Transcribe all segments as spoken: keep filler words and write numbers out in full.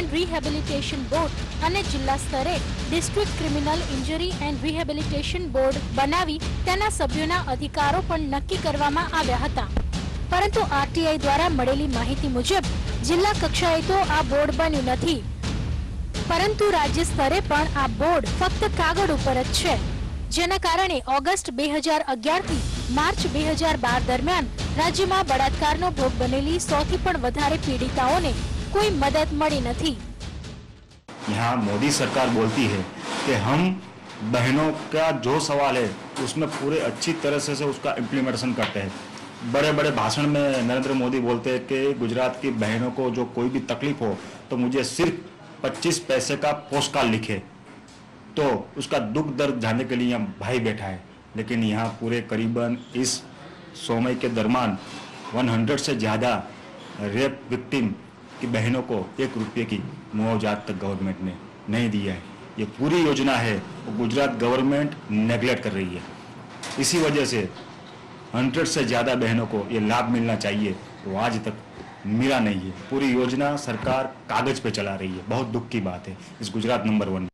and Rehabilitation Board અને જિલ્લા સ્તરે district criminal injury and rehabilitation board બનાવી તેના સભ્યોના અધિકારો પણ નક્કી કરવામાં આવ્યા હતા। પરંતુ આરટીઆઈ દ્વારા મળેલી માહિતી મુજબ જિલ્લા કક્ષાએ તો આ બોર્ડ બન્યું નથી, પરંતુ રાજ્ય સ્તરે પણ આ બોર્ડ ફક્ત કાગળ ઉપર જ છે, જેના કારણે ઓગસ્ટ બે હજાર અગિયાર થી માર્ચ બે હજાર બાર દરમિયાન રાજ્યમાં બળાત્કારનો ભોગ બનેલી सौ થી પણ વધારે પીડિતાઓને कोई मदद मिली नहीं। यहाँ मोदी सरकार बोलती है कि हम बहनों का जो सवाल है उसमें पूरे अच्छी तरह से, से उसका इम्प्लीमेंटेशन करते हैं। बड़े बड़े भाषण में नरेंद्र मोदी बोलते हैं कि गुजरात की बहनों को जो कोई भी तकलीफ हो तो मुझे सिर्फ पच्चीस पैसे का पोस्ट कार्ड लिखे तो उसका दुख दर्द जानने के लिए हम भाई बैठा है। लेकिन यहाँ पूरे करीबन इस सौ मई के दरम्यान वन हंड्रेड से ज़्यादा रेप विक्टिम कि बहनों को एक रुपये की मुआवजात तक गवर्नमेंट ने नहीं दिया है। ये पूरी योजना है वो गुजरात गवर्नमेंट नेगलेक्ट कर रही है। इसी वजह से हंड्रेड से ज़्यादा बहनों को ये लाभ मिलना चाहिए, वो आज तक मिला नहीं है। पूरी योजना सरकार कागज पे चला रही है। बहुत दुख की बात है इस Gujarat number one.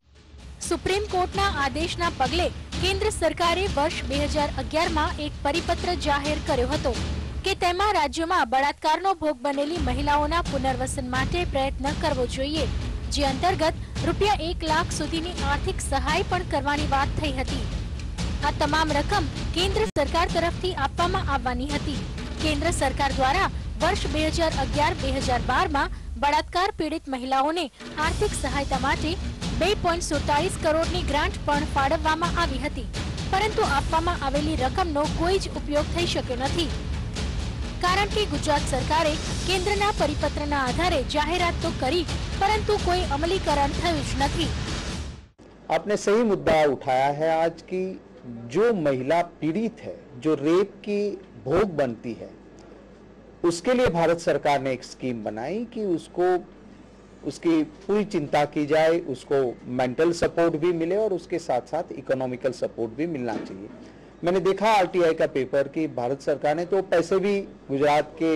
Supreme court ना आदेश ना पगले केंद्र सरकारे वर्ष બે હજાર અગિયાર માં एक परिपत्र जाहिर कर्यो हतो के तेमा राज्यों बलात्कार भोग बनेली महिलाओना पुनर्वसन माटे प्रयत्न करवो जोईए, जे अंतर्गत रूपिया एक लाख सुधीनी आर्थिक सहाय पण करवानी वात थई हती। आ तमाम रकम केंद्र सरकार तरफथी आपवामां आववानी हती। केंद्र सरकार द्वारा वर्ष બે હજાર અગિયાર બે હજાર બાર मां बलात्कार पीड़ित महिलाओने आर्थिक सहायता माटे બે પોઈન્ટ ચાર સાત करोड़नी ग्रांट पण फाळववामां आवी हती, परंतु आपवामां आवेली रकमनो कोई ज उपयोग थई शक्यो नथी, कारण के गुजरात सरकारे केंद्रना परिपत्रना आधारे जाहिरात तो करी परंतु कोई अमलीकरण थयुं ज नथी। आपने सही मुद्दा उठाया है। आज की जो महिला पीड़ित है, जो रेप की भोग बनती है, उसके लिए भारत सरकार ने एक स्कीम बनाई कि उसको उसकी पूरी चिंता की जाए, उसको मेंटल सपोर्ट भी मिले और उसके साथ साथ इकोनॉमिकल सपोर्ट भी मिलना चाहिए। मैंने देखा आरटीआई का पेपर कि भारत सरकार ने तो पैसे भी गुजरात के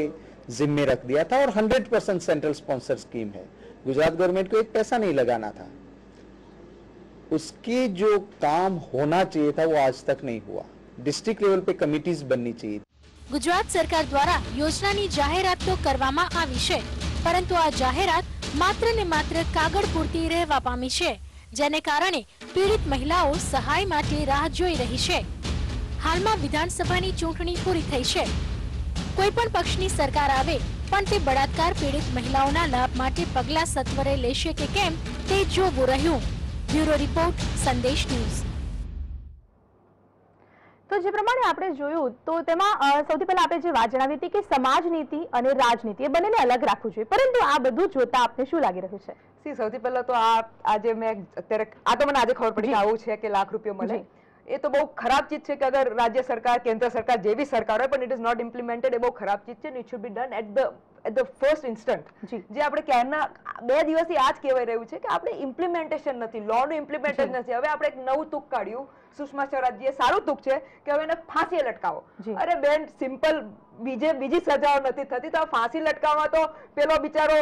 जिम्मे रख दिया था और सौ परसेंट सेंट्रल स्पॉन्सर स्कीम है, गुजरात गवर्नमेंट को एक पैसा नहीं लगाना था। उसकी जो काम होना चाहिए था वो आज तक नहीं हुआ। डिस्ट्रिक्ट लेवल पे कमिटीज बननी चाहिए। गुजरात सरकार द्वारा योजना की जाहिरात तो करवामां आवी छे, परंतु आ जाहिरात मात्र ने मात्र कागळ पूरती रहेवा पामी छे, जेने कारणे पीड़ित महिलाओ सहाय माटे राह जोई रही छे। हाल में विधानसभानी चूंटणी पूरी थई छे। कोईपण पक्षनी सरकार आवे पण ते बलात्कार पीड़ित महिलाओना लाभ माटे पगला सत्वरे लेशे के केम ते जोवुं रह्युं। Bureau report, Sandesh news. तो जे प्रमाणे आपणे जोयुं तो तेमां सौथी पहेला आपणे जे वात जणावी हती के समाज नीति अने राजनीति ए बंनेने अलग राखवुं जोईए, परंतु आ बधुं जोता आपणे शुं लागी रह्युं छे? सी सौथी पहेला तो आ आज मैं अत्यारे आ तो मने आज खबर पड़ी के आव्युं छे के लाख रुपया मळे। ये तो बहुत खराब चीज है कि अगर राज्य सरकार केंद्र सरकार जे भी सरकार हो इट इज नॉट इम्प्लिमेंटेड, बहुत खराब चीज है। It should be done at the at the first instant. जे आपणे कहना बे दिवसथी आज कहेवाई रह्युं छे के आपणे इम्प्लिमेंटेशन नथी, लॉ नुं इम्प्लिमेंटेशन नथी। हवे आपणे एक नवुं तूक काढ्युं, सुषमा स्वराजीए सारुं तूक छे के हवे एने फांसीए लटकावो। अरे बेन सिम्पल बीजे बीजी सजाओ नथी थती तो फांसी लटकाववा तो पेलो बिचारो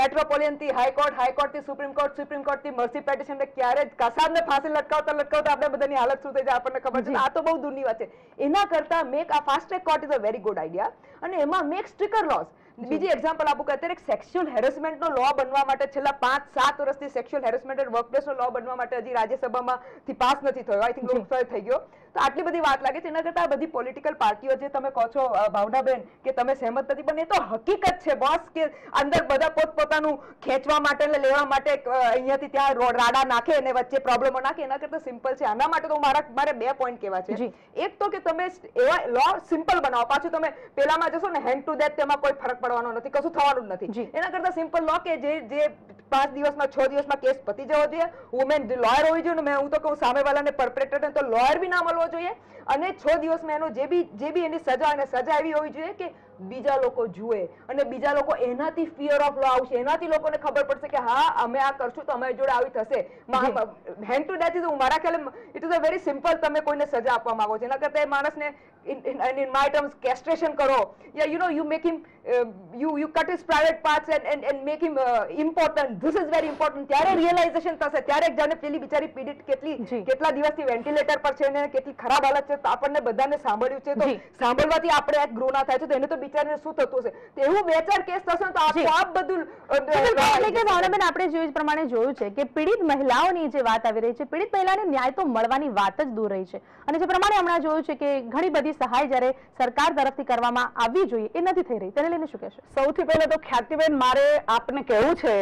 मेट्रोपोलियन थी हाईकोर्ट, हाईकोर्ट थी सुप्रीम कोर्ट, सुप्रीम कोर्ट थी मर्सी पेटिशन ने क्यारे कसाबने फांसी लटकावता लटकावता आपणे बधानी हालत शुं थई जाय आपणे खबर छे। आ तो बहुत दूरनी वात छे। एना करता make uh fast track court is a very good idea अने एमां मेक स्ट्रिकर लॉज। बीजी एक्जाम्पल आपको कहते हैं सेक्स्युअल हेरेसमेंट नो लॉ बनवा माटे छेल्ला पांच सात वर्षथी सेक्स्युअल हेरेसमेंट एंड वर्कप्लेस नो लॉ बनवा माटे हजी राज्यसभामां थी पास नथी थयो। आई थिंक लोकसभाए थई गयो। तो आटली बधी वात लागे छे। एना करता बधी पॉलिटिकल पार्टीओ जे तमे कहो छो भावनाबेन के तमे सहमत नथी, पण ए तो हकीकत छे बॉस के अंदर बधा पोतपोतानुं खेंचवा माटे ने लेवा माटे अहींयाथी त्यां राडा नाखे अने वच्चे प्रोब्लमो नाखे। एना करता सिम्पल छे। आना माटे तो मारा मारे बे पॉइंट केवा छे। एक तो के तमे एवा लॉ सिम्पल बनाओ, पाछो तमे पेलामां जशो ने हैंड टू डेथ तेमां कोई फरक પડવાનો નથી, કશું થવાનું નથી। એના કરતા સિમ્પલ લો કે જે જે पांच दिवस में छह दिवस में केस पती जवो जोईए। वुमेन लॉयर होवी जोईए। मैं हूँ तो कहूँ सामे वालाने परप्रेटर ने तो लॉयर भी ना मळवो जोईए अने छह दिवस में एनो जे भी जे भी एनी सजा एने सजा एवी होवी जोईए के बीजा लोको जुए अने बीजा लोको एनाथी फियर ऑफ लॉ आवशे, एनाथी लोकोने खबर पड़शे के हाँ अमे आ करशुं तो अमारी जोडे आवी थशे। हेंड टू डेथ इज मारा ख्याले it is a very simple. तमे कोईने सजा आपवामां आवो छो एना करता ए माणसने in, in, and in my terms castration karo, yeah, you know, you make him, uh, you, you cut his private parts and, and, and make him uh, important, this is very important, ત્યારે realization થશે ત્યારે એક જાણે પેલી બિચારી પીડિત કેટલી કેટલા દિવસથી વેન્ટિલેટર પર છે અને કેટલી ખરાબ હાલત છે, તો આપણને બધાને સાંભળ્યું છે, તો સાંભળવાથી આપણે એક ગ્રો ના થાય છે, તો એને તો બિચારીને શું થતું હશે, તો એવું બે ચાર કેસ થશે તો આપોઆપ બધું આપણે જોયું પ્રમાણે જોયું છે કે પીડિત મહિલાઓની જે વાત આવી રહી છે, પીડિત મહિલાને ન્યાય તો મળવાની વાત જ દૂર રહી છે, અને જે પ્રમાણે હમણાં જોયું છે કે ઘણી બધી સહાય જ્યારે સરકાર તરફથી કરવામાં આવી જોઈએ એ નથી થઈ રહી, તેને લઈને શું કહેશો? સૌથી પહેલા તો ખ્યાતિબેન મારે આપને કહેવું છે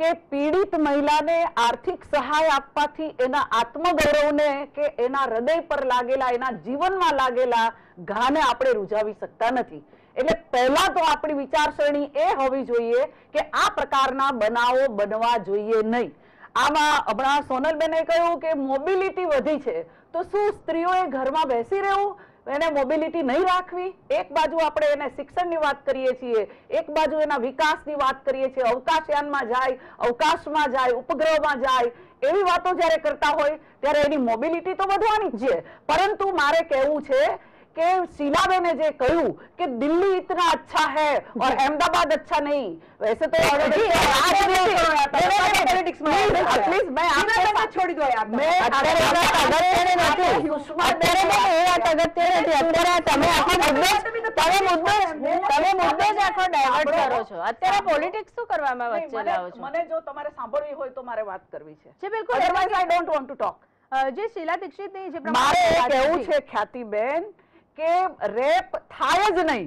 કે પીડિત મહિલાને આર્થિક સહાય આપવાથી એના આત્મગૌરવને કે એના હૃદય પર લાગેલા એના જીવનમાં લાગેલા ઘાને આપણે રૂઝાવી શકતા નથી, એટલે પહેલા તો આપણી વિચારસરણી એ હોવી જોઈએ કે આ પ્રકારના બનાવો બનવા જોઈએ નહીં. આમાં હમણાં સોનલબેને કહ્યું કે મોબિલિટી વધી છે, તો શું સ્ત્રીઓએ ઘરમાં બેસી રહેવું, એને મોબિલિટી નહીં રાખવી? એક બાજુ આપણે એને શિક્ષણની વાત કરીએ છીએ, એક બાજુ એના વિકાસની વાત કરીએ છીએ, અવકાશયાનમાં જાય, અવકાશમાં જાય, ઉપગ્રહમાં જાય, એવી વાતો જ્યારે કરતા હોય ત્યારે એની મોબિલિટી તો વધવાની જ છે. પરંતુ મારે કહેવું છે કે शीलाबेन ने जे कहूं कि दिल्ली इतना अच्छा है और अहमदाबाद अच्छा नहीं, वैसे तो प्लीज मैं आपको छोड़ दो यार, मैं अगर अगर नहीं सुषमा तेरे में ये अगर तेरे અત્યારે તમે આખો મુદ્દો તમે મુદ્દો તમે મુદ્દો જ આખો ડાયવર્ટ કરો છો, અત્યારે પોલિટિક્સ શું કરવામાં વચ્ચે લાવો છો? મને જો તમારે સાંભળવી હોય તો મારે વાત કરવી છે જે બિલકુल, otherwise I don't want to talk. જે શીલા દીક્ષિત ની જે મારે કહેવું છે ખ્યાતિબેન કે રેપ થાય જ નહીં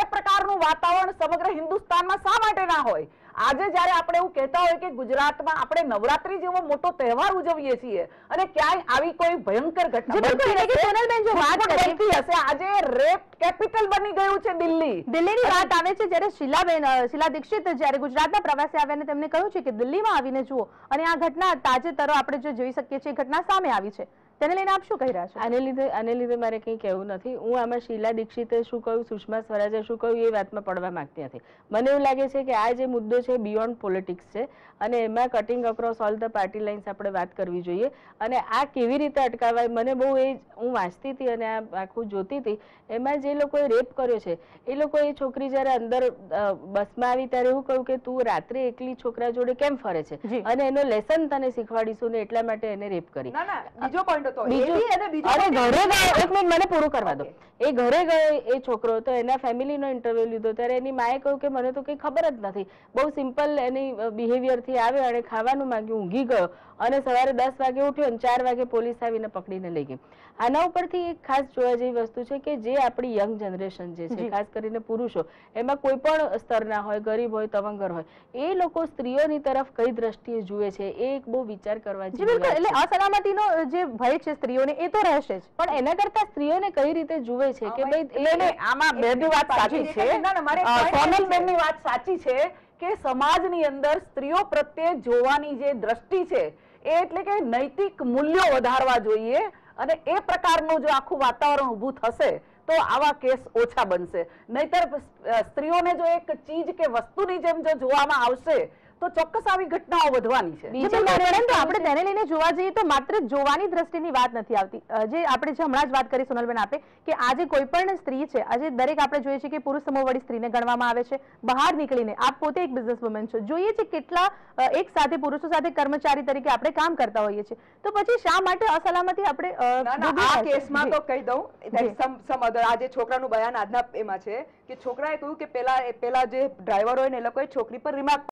એ પ્રકારનું વાતાવરણ સમગ્ર હિન્દુસ્તાનમાં શા માટે ના હોય? આજે જ્યારે આપણે એવું કહેતા હોય કે ગુજરાતમાં આપણે નવરાત્રી જેવો મોટો તહેવાર ઉજવીએ છીએ અને ક્યાંય આવી કોઈ ભયંકર ઘટના, આજે રેપ કેપિટલ બની ગયું છે દિલ્હી. દિલ્હીની વાત આવે છે જ્યારે શીલાબેન શીલા દીક્ષિત જ્યારે ગુજરાતના પ્રવાસે આવ્યા અને તેમણે કહ્યું છે કે દિલ્હીમાં આવીને જુઓ, અને આ ઘટના તાજેતર આપણે જે જોઈ શકીએ છીએ ઘટના સામે આવી છે, તેને લઈને આપ શું કહી રહ્યા છો? આને લીધે આને લીધે મારે કંઈ કહેવું નથી. હું આમાં શીલા દીક્ષિતે શું કહ્યું, સુષ્મા સ્વરાજે શું કહ્યું એ વાતમાં પડવા માંગતી નથી. મને એવું લાગે છે કે આ જે મુદ્દો છે બિયોન્ડ પોલિટિક્સ છે અને એમાં cutting across all the party lines આપણે વાત કરવી જોઈએ, અને આ કેવી રીતે અટકાવાય મને બહુ એ હું વાંચતી હતી અને આ આખું જોતી હતી, એમાં જે લોકોએ રેપ કર્યો છે એ લોકો, એ છોકરી જ્યારે અંદર બસમાં આવી ત્યારે એવું કહ્યું કે તું રાત્રે એકલી છોકરા જોડે કેમ ફરે છે અને એનો લેસન તને શીખવાડીશું ને એટલા માટે એને રેપ કરી. બીજો પોઈન્ટ ખાવાનું માંગ્યું, ઊંઘી ગયો અને સવારે દસ વાગે ઉઠ્યો અને ચાર વાગે પોલીસ આવીને પકડીને લઈ ગઈ. આના ઉપરથી એક ખાસ જોવા જેવી વસ્તુ છે કે જે આપણી યંગ જનરેશન જે છે, ખાસ કરીને પુરુષો, એમાં કોઈ પણ સ્તરના હોય, ગરીબ હોય, તવંગર હોય, એ લોકો સ્ત્રીઓની તરફ કઈ દ્રષ્ટિએ જુએ છે એ એક બહુ વિચાર કરવા જોઈએ. અસલામતી જે ભય છે સ્ત્રીઓને એ તો રહેશે જ, પણ એના કરતા સ્ત્રીઓને કઈ રીતે જુએ છે કે ભાઈ, આમાં બેની વાત સાચી છે, સોનલબેનની વાત સાચી છે કે સમાજની અંદર સ્ત્રીઓ પ્રત્યે જોવાની જે દ્રષ્ટિ છે એ એટલે કે નૈતિક મૂલ્યો વધારવા જોઈએ, અને એ પ્રકારનું જો આખું વાતાવરણ ઊભું થશે તો આવા કેસ ઓછા બનશે. નહીતર સ્ત્રીઓને જો એક ચીજ કે વસ્તુની જેમ જો જોવામાં આવશે તો ચોક્કસ આવી ઘટનાઓ વધવાની છે. પરંતુ આપણે તેને લઈને જોવા જઈએ તો માત્ર જોવાની દ્રષ્ટિની વાત નથી આવતી, જે આપણે જે હમણાં જ વાત કરી સોનલબેન આપે કે આજે કોઈ પણ સ્ત્રી છે, આજે દરેક આપણે જોઈએ છીએ કે પુરુષ સમૂહવાળી સ્ત્રીને ગણવામાં આવે છે. બહાર નીકળીને આપ પોતે એક બિઝનેસ વુમેન છો, જોઈએ છીએ કેટલા એક સાથે પુરુષો સાથે કર્મચારી તરીકે આપણે કામ કરતા હોઈએ છીએ, તો પછી શા માટે અસલામતી આપણે આ કેસમાં? તો કહી દઉં સમ અધર, આજે છોકરાનું બયાન આજના એમાં છે કે છોકરાએ કહ્યું કે પેલા પેલા જે ડ્રાઈવર હોય ને એ લોકોએ છોકરી પર રિમાર્ક